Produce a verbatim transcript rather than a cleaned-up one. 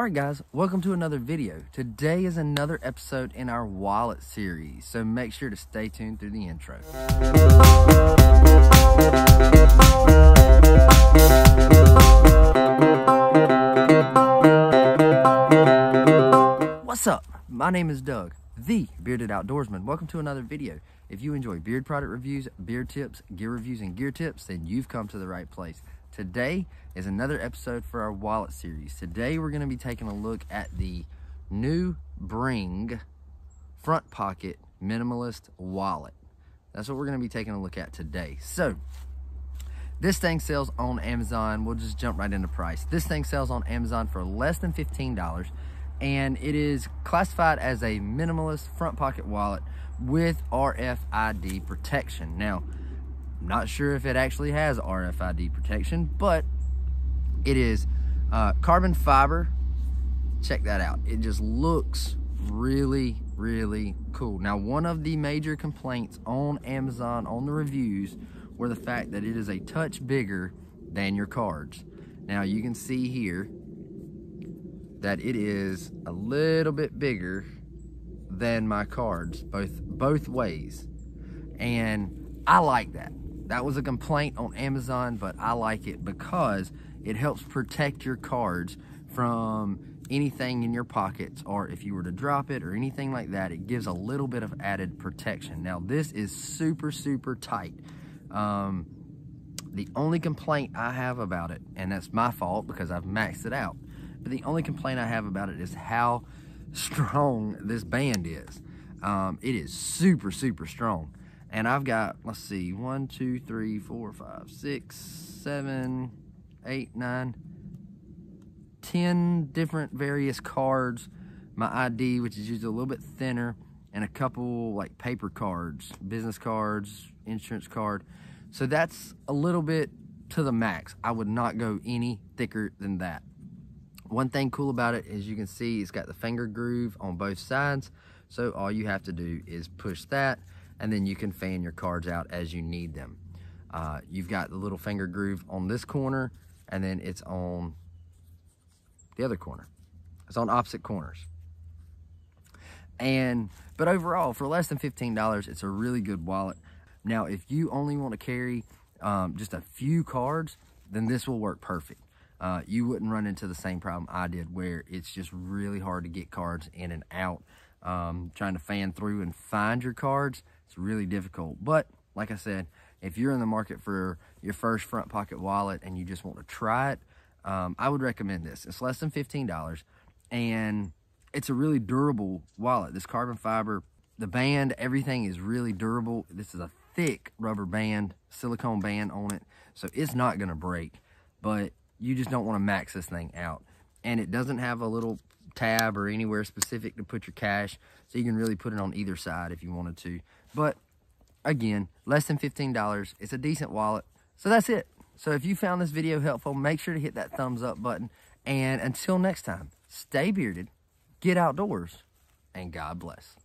Alright guys, welcome to another video. Today is another episode in our wallet series, so make sure to stay tuned through the intro. What's up? My name is Doug, the Bearded Outdoorsman. Welcome to another video. If you enjoy beard product reviews, beard tips, gear reviews, and gear tips, then you've come to the right place. Today is another episode for our wallet series. Today we're going to be taking a look at the new Bring front pocket minimalist wallet. That's what we're going to be taking a look at today. So this thing sells on Amazon. We'll just jump right into price. This thing sells on Amazon for less than fifteen dollars, and it is classified as a minimalist front pocket wallet with R F I D protection. Now, not sure if it actually has R F I D protection, but it is uh, carbon fiber. Check that out. It just looks really, really cool. Now, one of the major complaints on Amazon on the reviews were the fact that it is a touch bigger than your cards. Now, you can see here that it is a little bit bigger than my cards, both, both ways. And I like that. That was a complaint on Amazon, but I like it because it helps protect your cards from anything in your pockets, or if you were to drop it or anything like that, it gives a little bit of added protection. Now, this is super, super tight. Um, the only complaint I have about it, and that's my fault because I've maxed it out, but the only complaint I have about it is how strong this band is. Um, it is super, super strong. And I've got, let's see, one, two, three, four, five, six, seven, eight, nine, ten different various cards. My I D, which is usually a little bit thinner, and a couple like paper cards, business cards, insurance card. So that's a little bit to the max. I would not go any thicker than that. One thing cool about it is you can see it's got the finger groove on both sides. So all you have to do is push that, and then you can fan your cards out as you need them. Uh, you've got the little finger groove on this corner, and then it's on the other corner. It's on opposite corners. And, but overall, for less than fifteen dollars, it's a really good wallet. Now, if you only want to carry um, just a few cards, then this will work perfect. Uh, you wouldn't run into the same problem I did, where it's just really hard to get cards in and out. Um, trying to fan through and find your cards, it's really difficult. But like I said, if you're in the market for your first front pocket wallet and you just want to try it, um, I would recommend this. It's less than fifteen dollars, and it's a really durable wallet. This carbon fiber, the band, everything is really durable. This is a thick rubber band, silicone band on it, so it's not going to break, but you just don't want to max this thing out. And it doesn't have a little tab or anywhere specific to put your cash, so you can really put it on either side if you wanted to. But again, less than fifteen dollars, it's a decent wallet. So that's it. So if you found this video helpful, make sure to hit that thumbs up button, and until next time, stay bearded, get outdoors, and God bless.